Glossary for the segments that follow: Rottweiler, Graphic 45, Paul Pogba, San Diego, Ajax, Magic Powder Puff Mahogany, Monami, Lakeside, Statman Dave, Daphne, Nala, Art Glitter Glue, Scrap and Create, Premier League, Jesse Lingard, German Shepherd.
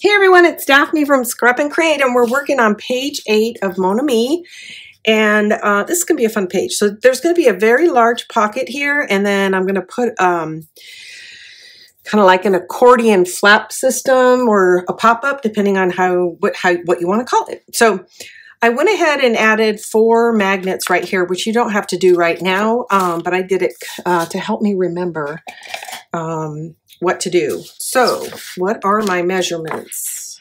Hey everyone, it's Daphne from Scrap and Create, and we're working on page 8 of Monami, and this is going to be a fun page. So there's going to be a very large pocket here, and then I'm going to put kind of like an accordion flap system or a pop-up, depending on what you want to call it. So I went ahead and added 4 magnets right here, which you don't have to do right now, but I did it to help me remember what to do. So what are my measurements?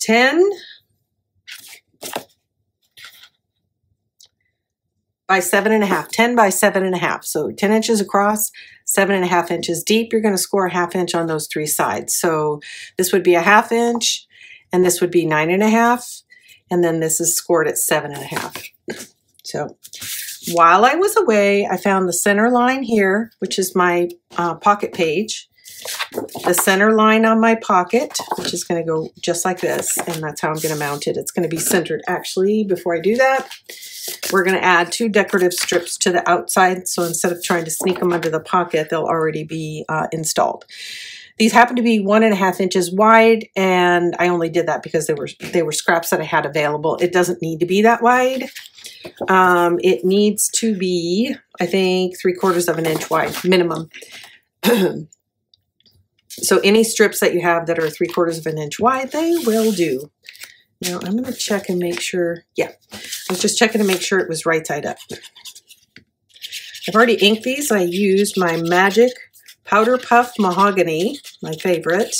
10 by 7.5. So 10 inches across, 7.5 inches deep. You're going to score a half inch on those 3 sides. So this would be a half inch, and this would be 9.5. And then this is scored at 7.5. So while I was away, I found the center line here, which is my pocket page, the center line on my pocket, which is going to go just like this, and that's how I'm going to mount it. It's going to be centered. Actually, before I do that, we're going to add 2 decorative strips to the outside, so instead of trying to sneak them under the pocket, they'll already be installed. These happen to be 1.5 inches wide, and I only did that because they were scraps that I had available. It doesn't need to be that wide. It needs to be, I think, 3/4 of an inch wide minimum. So any strips that you have that are 3/4 of an inch wide, they will do. Now I'm going to check and make sure. Yeah, I was just checking to make sure it was right side up. I've already inked these. I used my Magic Powder Puff Mahogany, my favorite.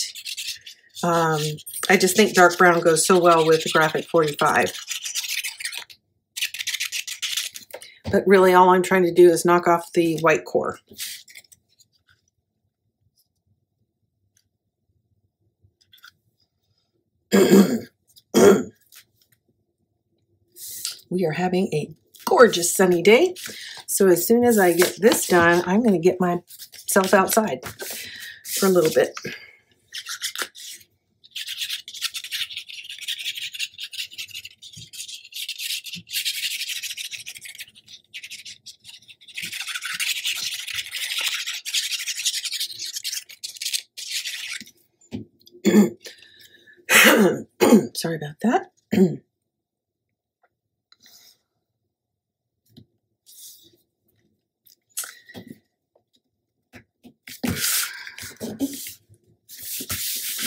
I just think dark brown goes so well with the Graphic 45. But really all I'm trying to do is knock off the white core. We are having a gorgeous sunny day. So as soon as I get this done, I'm going to get myself outside for a little bit. Sorry about that.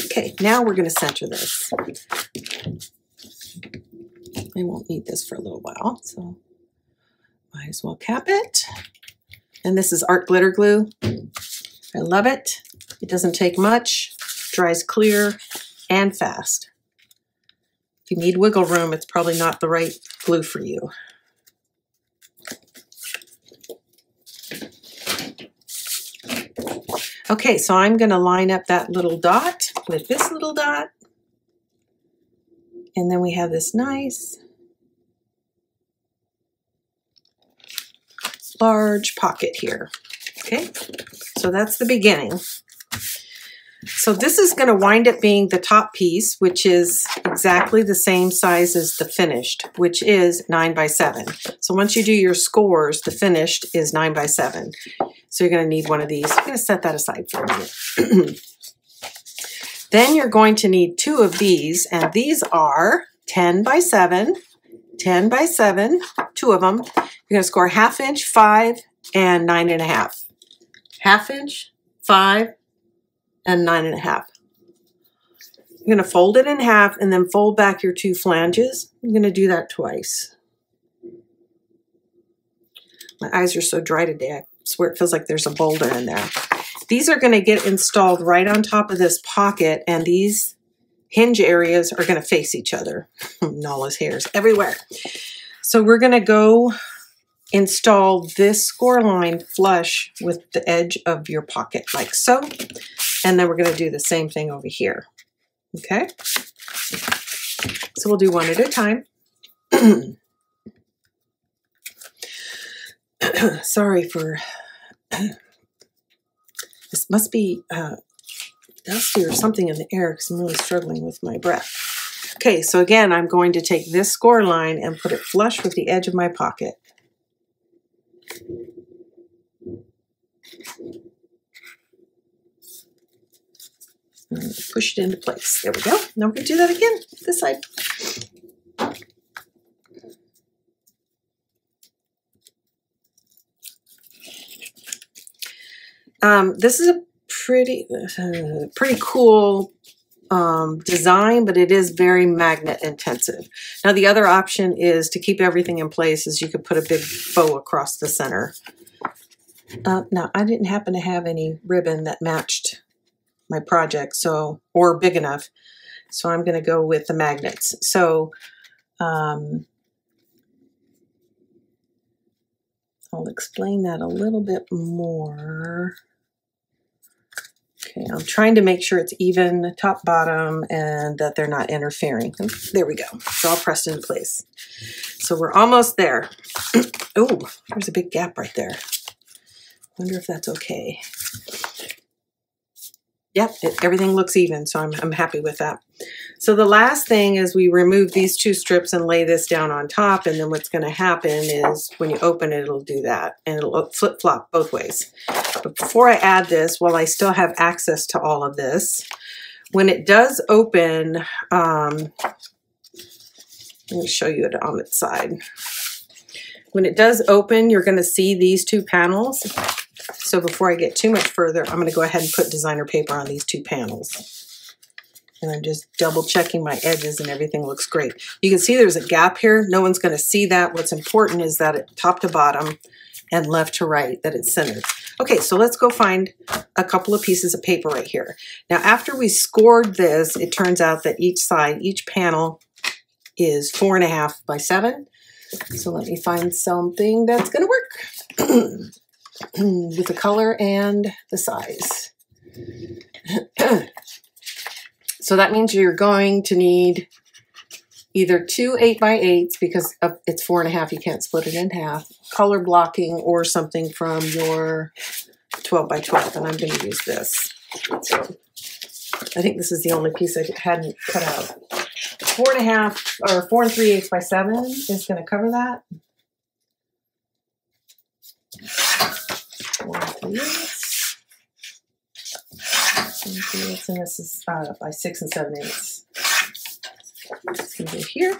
Okay, now we're going to center this. I won't need this for a little while, so might as well cap it. And this is Art Glitter Glue. I love it. It doesn't take much, dries clear and fast. If you need wiggle room, it's probably not the right glue for you. Okay, so I'm going to line up that little dot with this little dot. And then we have this nice large pocket here. Okay, so that's the beginning. So this is going to wind up being the top piece, which is exactly the same size as the finished, which is 9 by 7. So once you do your scores, the finished is 9 by 7. So you're going to need one of these. I'm going to set that aside for a minute. Then you're going to need 2 of these, and these are 10 by 7, 10 by 7, 2 of them. You're going to score half inch, 5, and 9.5. Half inch, 5, and 9.5. You're going to fold it in half and then fold back your 2 flanges. I'm going to do that twice. My eyes are so dry today, I swear it feels like there's a boulder in there. These are going to get installed right on top of this pocket, and these hinge areas are going to face each other. Nala's hairs everywhere. So we're going to go install this score line flush with the edge of your pocket, like so. And then we're going to do the same thing over here. Okay, so we'll do one at a time. Sorry for, this must be dusty or something in the air because I'm really struggling with my breath. Okay, so again, I'm going to take this score line and put it flush with the edge of my pocket. and push it into place. There we go. Now we're going to do that again, this side. This is a pretty cool design, but it is very magnet intensive. Now the other option is to keep everything in place is you could put a big bow across the center. Now I didn't happen to have any ribbon that matched my project, so, or big enough. So I'm going to go with the magnets. So I'll explain that a little bit more. Okay, I'm trying to make sure it's even top bottom and that they're not interfering. There we go. It's all pressed into place. So we're almost there. Oh, there's a big gap right there. Wonder if that's okay. Yep, everything looks even, so I'm happy with that. So the last thing is we remove these two strips and lay this down on top, and then what's going to happen is when you open it, it'll do that, and it'll flip-flop both ways. But before I add this, while I still have access to all of this, when it does open, let me show you it on its side. When it does open, you're going to see these two panels. So before I get too much further, I'm going to go ahead and put designer paper on these two panels. And I'm just double checking my edges and everything looks great. You can see there's a gap here. No one's going to see that. What's important is that it's top to bottom and left to right, that it's centered. Okay, so let's go find a couple of pieces of paper right here. Now, after we scored this, it turns out that each side, each panel is 4.5 by 7. So let me find something that's going to work. With the color and the size. So that means you're going to need either two 8x8s, because it's 4.5, you can't split it in half, color blocking, or something from your 12x12, and I'm going to use this. So I think this is the only piece I hadn't cut out. 4.5 or 4 3/8 by 7 is going to cover that. And this is by 6 7/8. It's going to go here.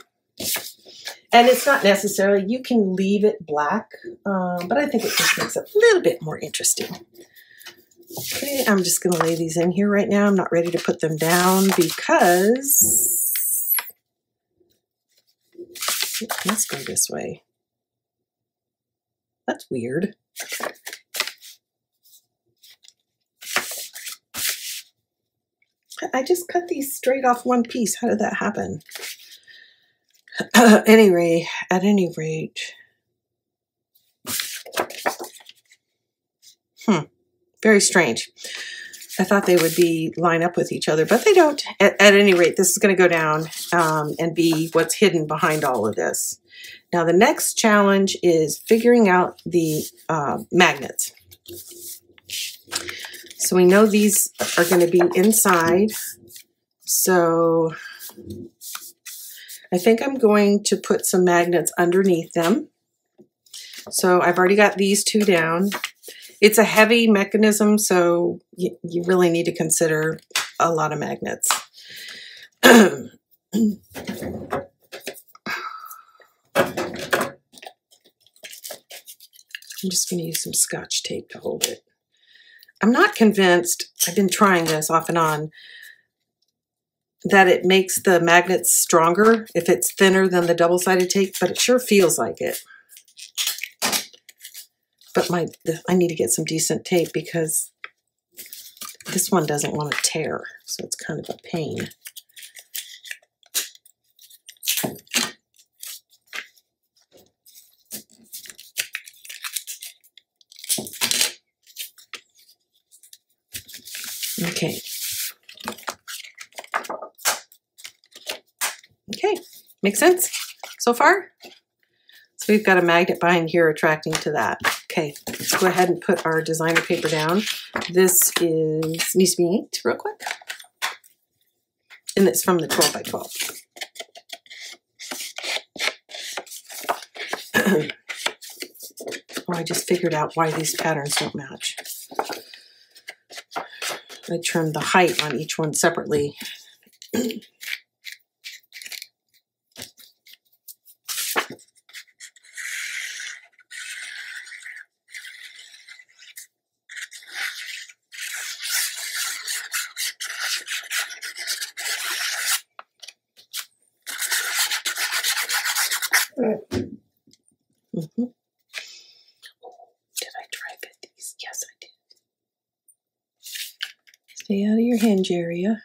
And it's not necessarily, you can leave it black, but I think it just makes it a little bit more interesting. Okay, I'm just going to lay these in here right now. I'm not ready to put them down because it must go this way. That's weird. I just cut these straight off one piece. How did that happen? Anyway, at any rate. Very strange. I thought they would be line up with each other, but they don't. At any rate, this is going to go down and be what's hidden behind all of this. Now, the next challenge is figuring out the magnets. So we know these are going to be inside. So I think I'm going to put some magnets underneath them. So I've already got these two down. It's a heavy mechanism, so you really need to consider a lot of magnets. I'm just going to use some Scotch tape to hold it. I'm not convinced, I've been trying this off and on, that it makes the magnets stronger if it's thinner than the double-sided tape, but it sure feels like it. But I need to get some decent tape because this one doesn't want to tear, so it's kind of a pain. Okay, make sense so far? So we've got a magnet behind here attracting to that. Okay, let's go ahead and put our designer paper down. This is, needs to be inked real quick. And it's from the 12x12. Oh, I just figured out why these patterns don't match. I trimmed the height on each one separately. Out of your hinge area.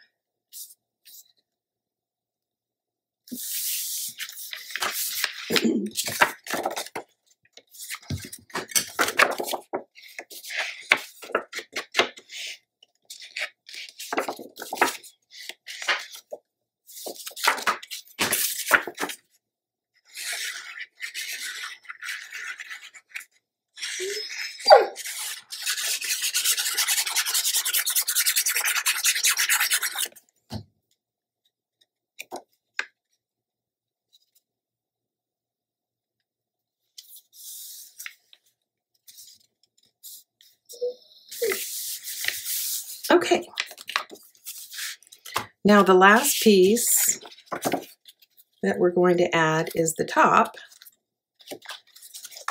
Okay, now the last piece that we're going to add is the top,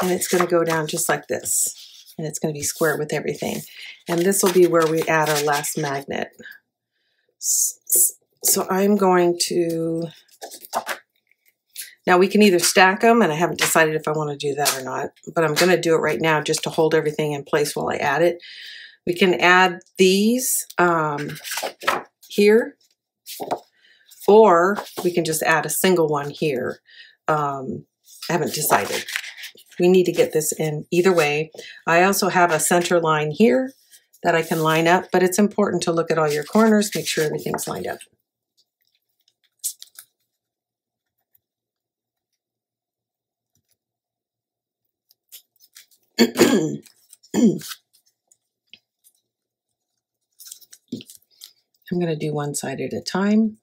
and it's going to go down just like this, and it's going to be square with everything, and this will be where we add our last magnet. So I'm going to, now we can either stack them, and I haven't decided if I want to do that or not, but I'm going to do it right now just to hold everything in place while I add it. We can add these here, or we can just add a single one here. I haven't decided. We need to get this in either way. I also have a center line here that I can line up, but it's important to look at all your corners, make sure everything's lined up. I'm going to do one side at a time.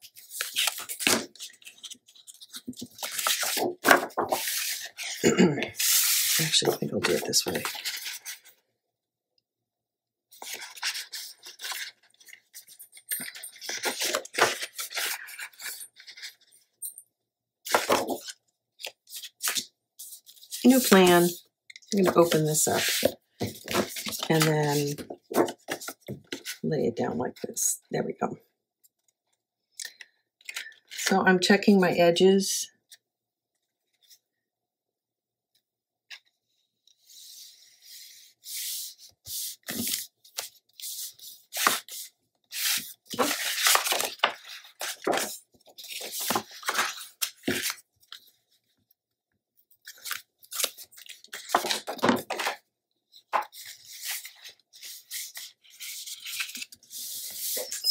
Actually, I think I'll do it this way. New plan. I'm going to open this up and then lay it down like this. There we go. So I'm checking my edges.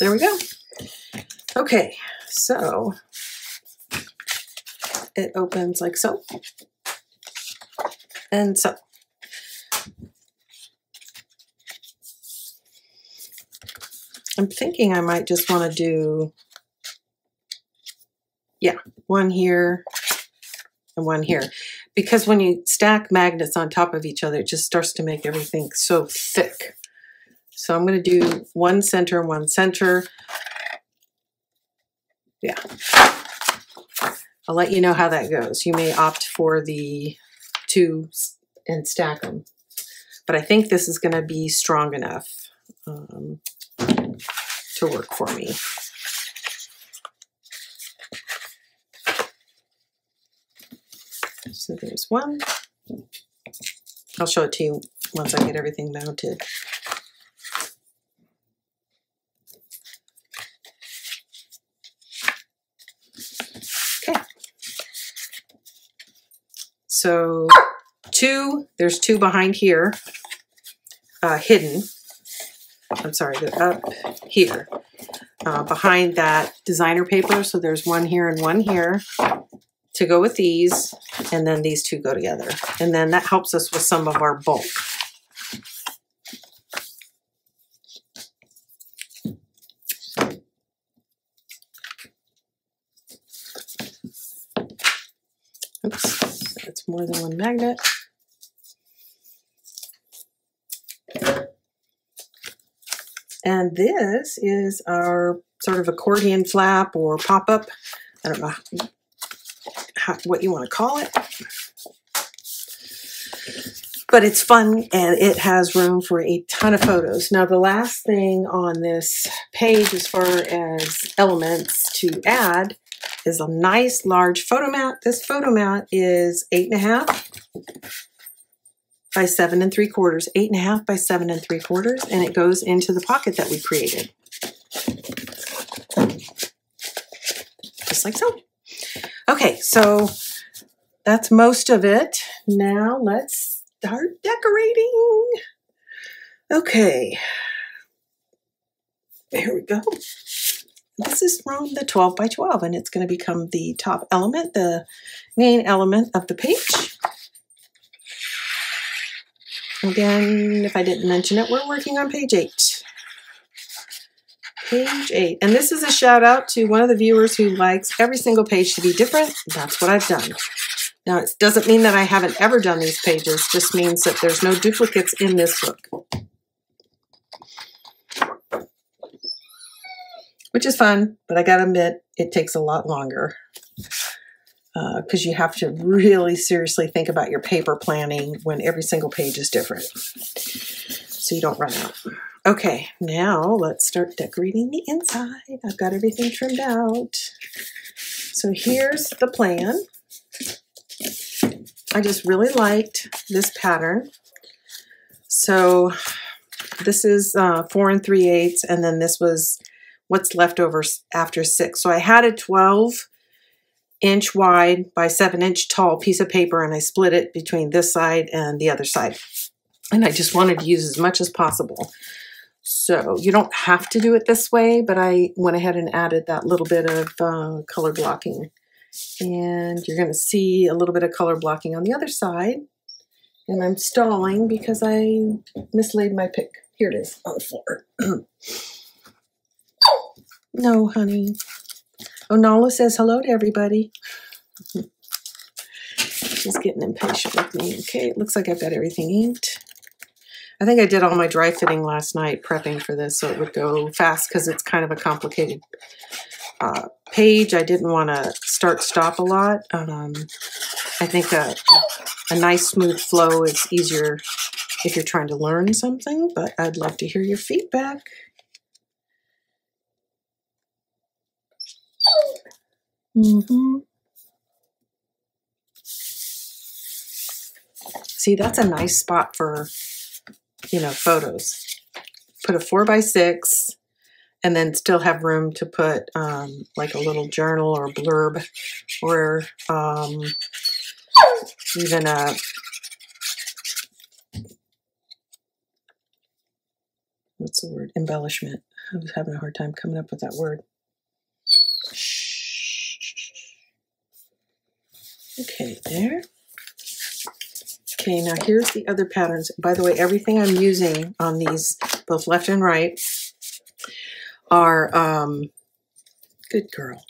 There we go. Okay, so it opens like so, and so. I'm thinking I might just want to do, yeah, one here and one here, because when you stack magnets on top of each other, it just starts to make everything so thick. So I'm going to do one center and one center. Yeah. I'll let you know how that goes. You may opt for the two and stack them. But I think this is going to be strong enough to work for me. So there's one. I'll show it to you once I get everything mounted. So two, there's two behind here, hidden, I'm sorry, they're up here, behind that designer paper. So there's one here and one here to go with these, and then these two go together. And then that helps us with some of our bulk. More than one magnet. And this is our sort of accordion flap or pop-up. I don't know what you want to call it. But it's fun and it has room for a ton of photos. Now the last thing on this page as far as elements to add is a nice large photo mat. This photo mat is 8.5 by 7.75, 8.5 by 7.75, and it goes into the pocket that we created. Just like so. Okay, so that's most of it. Now let's start decorating. Okay, here we go. This is from the 12 by 12 and it's going to become the top element, the main element of the page. Again, if I didn't mention it, we're working on page 8. Page 8. And this is a shout out to one of the viewers who likes every single page to be different. That's what I've done. Now, it doesn't mean that I haven't ever done these pages. It just means that there's no duplicates in this book, which is fun, but I gotta admit, it takes a lot longer because you have to really seriously think about your paper planning when every single page is different, so you don't run out. Okay, now let's start decorating the inside. I've got everything trimmed out. So here's the plan. I just really liked this pattern. So this is 4 3/8, and then this was what's left over after 6. So I had a 12-inch wide by 7-inch tall piece of paper, and I split it between this side and the other side. And I just wanted to use as much as possible. So you don't have to do it this way, but I went ahead and added that little bit of color blocking. And you're going to see a little bit of color blocking on the other side. And I'm stalling because I mislaid my pick. Here it is on the floor. No, honey. Oh, Nala says hello to everybody. She's getting impatient with me. Okay, it looks like I've got everything inked. I think I did all my dry fitting last night prepping for this so it would go fast because it's kind of a complicated page. I didn't want to start-stop a lot. I think a nice smooth flow is easier if you're trying to learn something, but I'd love to hear your feedback. See, that's a nice spot for, you know, photos. Put a 4 by 6. And then still have room to put like a little journal or blurb or even a, what's the word? Embellishment. I was having a hard time coming up with that word. Okay, there. Okay, now here's the other patterns. By the way, everything I'm using on these, both left and right, are, good girl,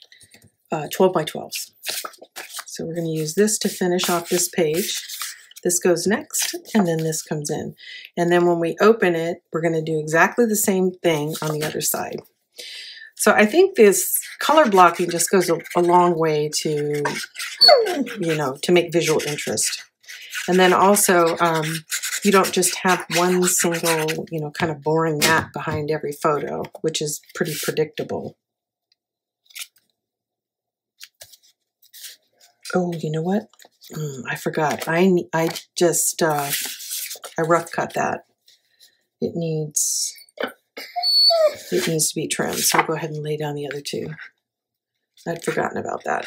12 by 12s. So we're going to use this to finish off this page. This goes next, and then this comes in. And then when we open it, we're going to do exactly the same thing on the other side. So I think this color blocking just goes a long way to, you know, to make visual interest. And then also, you don't just have one single, you know, kind of boring mat behind every photo, which is pretty predictable. Oh, you know what? I forgot. I rough cut that. It needs to be trimmed. So I'll go ahead and lay down the other two. I'd forgotten about that.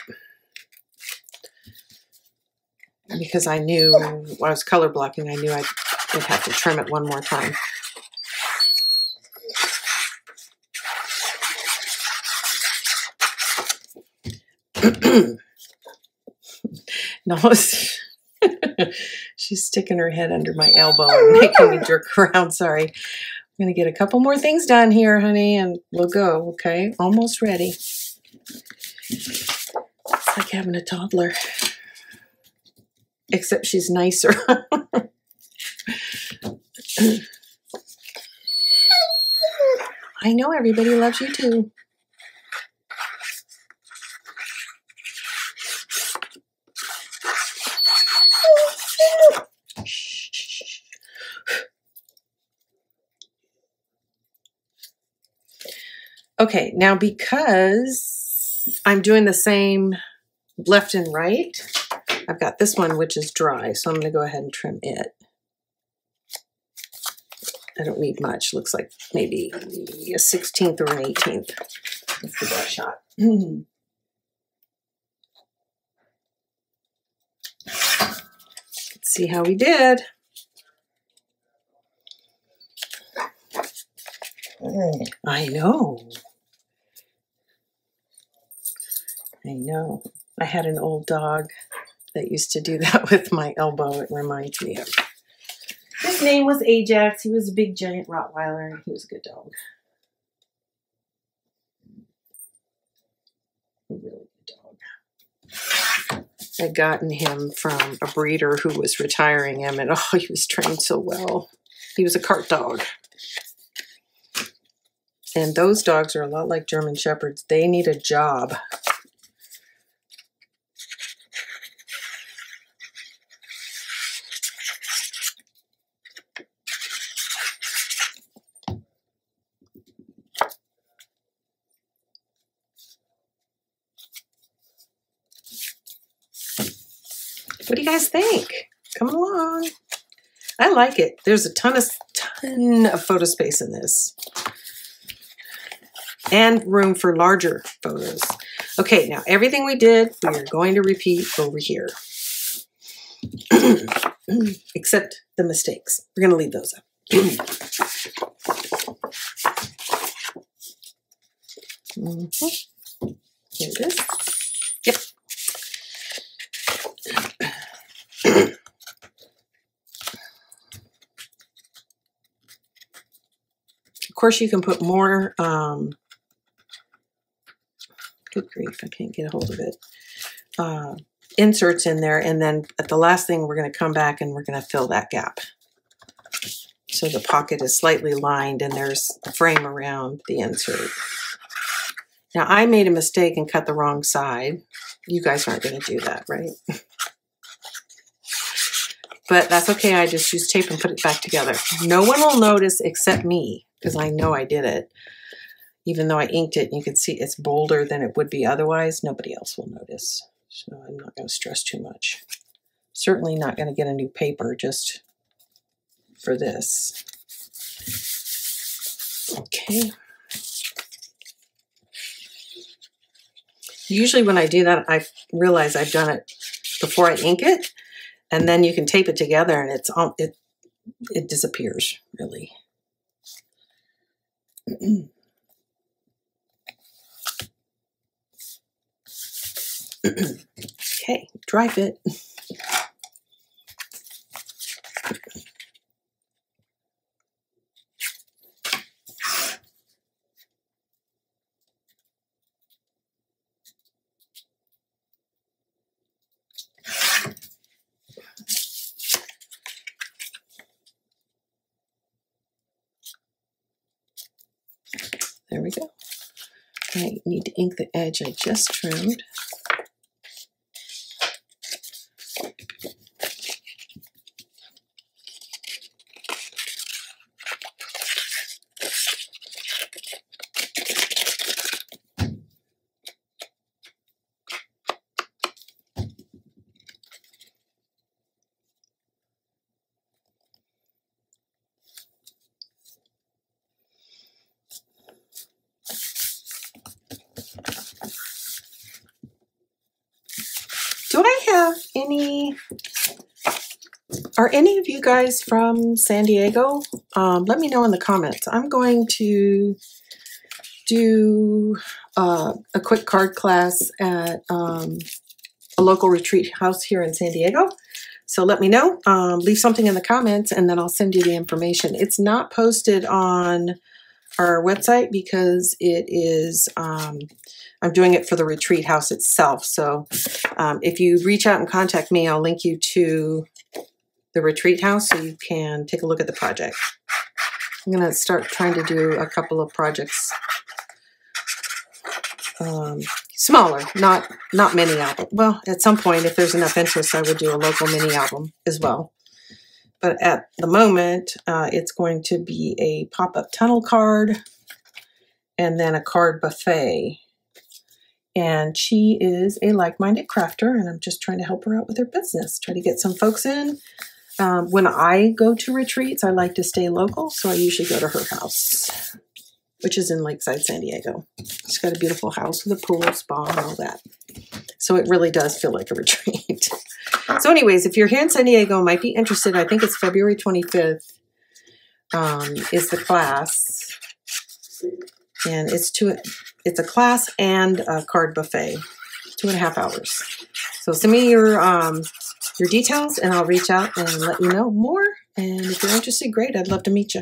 Because I knew when I was color blocking, I knew I would have to trim it one more time. No, she's sticking her head under my elbow and making me jerk around. Sorry. I'm going to get a couple more things done here, honey, and we'll go. Okay, almost ready. It's like having a toddler. Except she's nicer. I know everybody loves you too. Okay, now because I'm doing the same left and right, I've got this one which is dry, so I'm going to go ahead and trim it. I don't need much. Looks like maybe a 16th or an 18th. Let's give that a shot. Let's see how we did. I know. I know. I had an old dog that used to do that with my elbow. It reminds me of. His name was Ajax. He was a big giant Rottweiler, and he was a good dog. A really good dog. I'd gotten him from a breeder who was retiring him, and oh, he was trained so well. He was a cart dog. And those dogs are a lot like German Shepherds. They need a job. What do you guys think? Come along. I like it. There's a ton of photo space in this. And room for larger photos. Okay, now everything we did, we are going to repeat over here. Except the mistakes. We're going to leave those up. Mm-hmm. Here it is. Yep. Of course, you can put more... Good grief, I can't get a hold of it. Inserts in there, and then at the last thing, we're going to come back and we're going to fill that gap. So the pocket is slightly lined and there's the frame around the insert. Now, I made a mistake and cut the wrong side. You guys aren't going to do that, right? But that's okay. I just use tape and put it back together. No one will notice except me because I know I did it. Even though I inked it, and you can see it's bolder than it would be otherwise, nobody else will notice. So I'm not going to stress too much. Certainly not going to get a new paper just for this. Okay. Usually when I do that, I realize I've done it before I ink it, and then you can tape it together and it's all, it disappears, really. Okay, dry fit. There we go. I need to ink the edge I just trimmed. Are any of you guys from San Diego? Let me know in the comments. I'm going to do a quick card class at a local retreat house here in San Diego. So let me know. Leave something in the comments and then I'll send you the information. It's not posted on our website because it is... I'm doing it for the retreat house itself. So if you reach out and contact me, I'll link you to the retreat house so you can take a look at the project. I'm going to start trying to do a couple of projects. Smaller, not mini album. Well, at some point, if there's enough interest, I would do a local mini album as well. But at the moment, it's going to be a pop-up tunnel card and then a card buffet. And she is a like-minded crafter, and I'm just trying to help her out with her business, try to get some folks in. When I go to retreats, I like to stay local, so I usually go to her house, which is in Lakeside, San Diego. She's got a beautiful house with a pool, spa, and all that. So it really does feel like a retreat. So anyways, if you're here in San Diego and might be interested, I think it's February 25th is the class. And it's a class and a card buffet, 2.5 hours. So send me your details, and I'll reach out and let you know more. And if you're interested, great. I'd love to meet you.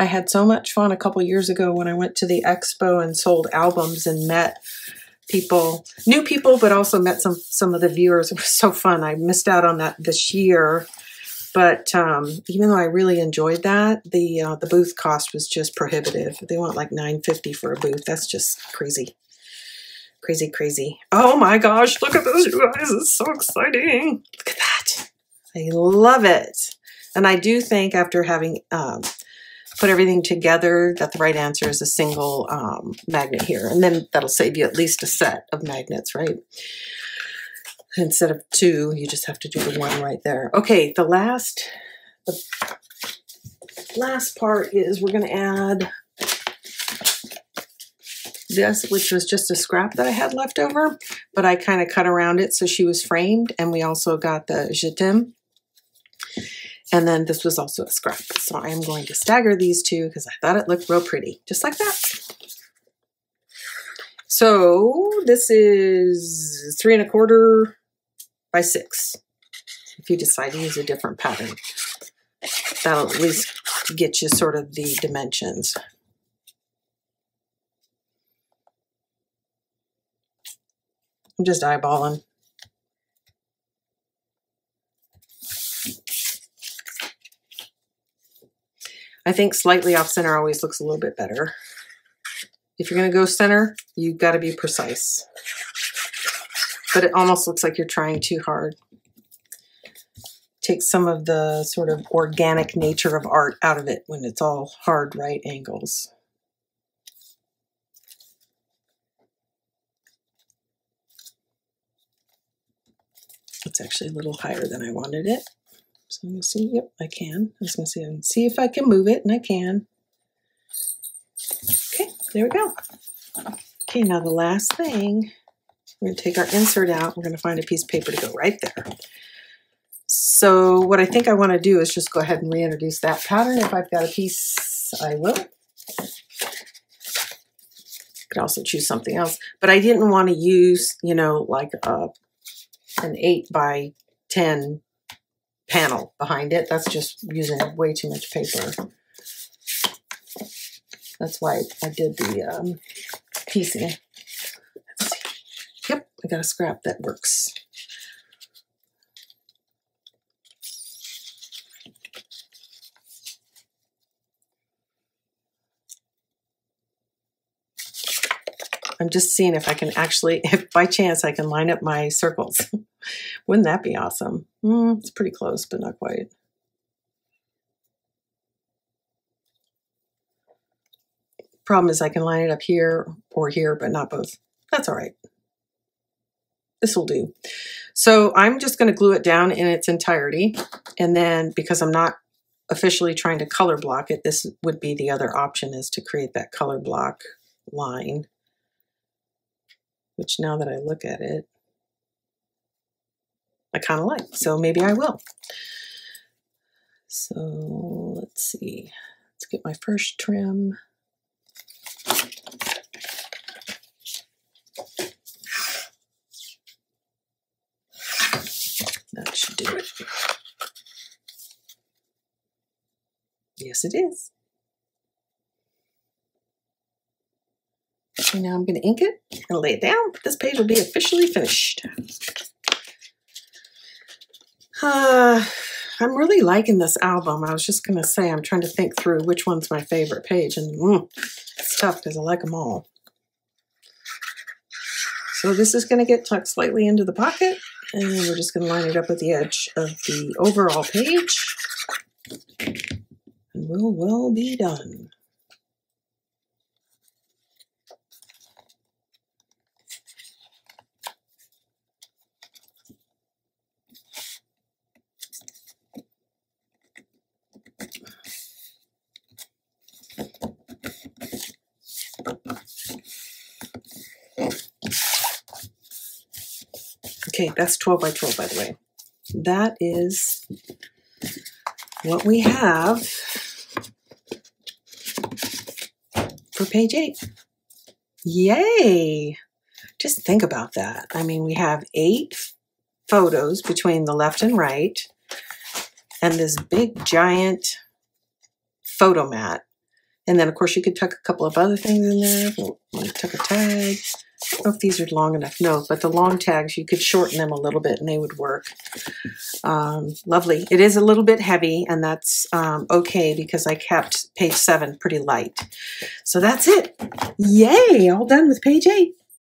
I had so much fun a couple years ago when I went to the expo and sold albums and met people, new people, but also met some of the viewers. It was so fun. I missed out on that this year. But even though I really enjoyed that, the booth cost was just prohibitive. They want like $9.50 for a booth. That's just crazy. Crazy, crazy. Oh my gosh, look at this, you guys. It's so exciting. Look at that. I love it. And I do think after having put everything together that the right answer is a single magnet here. And then that'll save you at least a set of magnets, right? Instead of two, you just have to do the one right there. Okay, the last part is we're going to add this, which was just a scrap that I had left over, but I kind of cut around it so she was framed, and we also got the je t'aime. And then this was also a scrap. So I am going to stagger these two because I thought it looked real pretty, just like that. So this is 3¼ by 6. If you decide to use a different pattern, that'll at least get you sort of the dimensions. I'm just eyeballing. I think slightly off center always looks a little bit better. If you're going to go center, you've got to be precise. But it almost looks like you're trying too hard. Take some of the sort of organic nature of art out of it when it's all hard right angles. It's actually a little higher than I wanted it. So I'm going to see, yep, I can. I was going to see and see if I can move it, and I can. Okay, there we go. Okay, now the last thing, we're going to take our insert out. We're going to find a piece of paper to go right there. So what I think I want to do is just go ahead and reintroduce that pattern. If I've got a piece, I will. I could also choose something else. But I didn't want to use, you know, like an 8 by 10 panel behind it. That's just using way too much paper. That's why I did the piecing. Let's see. Yep, I got a scrap that works. I'm just seeing if I can actually, if by chance I can line up my circles. Wouldn't that be awesome? It's pretty close, but not quite. Problem is I can line it up here or here, but not both. That's all right. This will do. So I'm just going to glue it down in its entirety. And then because I'm not officially trying to color block it, this would be the other option, is to create that color block line, which now that I look at it, I kind of like, so maybe I will. So let's see, let's get my first trim. That should do it. Yes, it is. So now I'm going to ink it and lay it down. This page will be officially finished. I'm really liking this album. I was just going to say, I'm trying to think through which one's my favorite page, and it's tough because I like them all. So this is going to get tucked slightly into the pocket, and then we're just going to line it up with the edge of the overall page, and we'll well be done. Okay, that's 12 by 12, by the way. That is what we have for page 8. Yay! Just think about that. I mean, we have 8 photos between the left and right, and this big, giant photo mat. And then, of course, you could tuck a couple of other things in there. We'll tuck a tag. I don't know if these are long enough. No, but the long tags, you could shorten them a little bit and they would work. Lovely. It is a little bit heavy, and that's okay because I kept page 7 pretty light. So that's it. Yay, all done with page 8.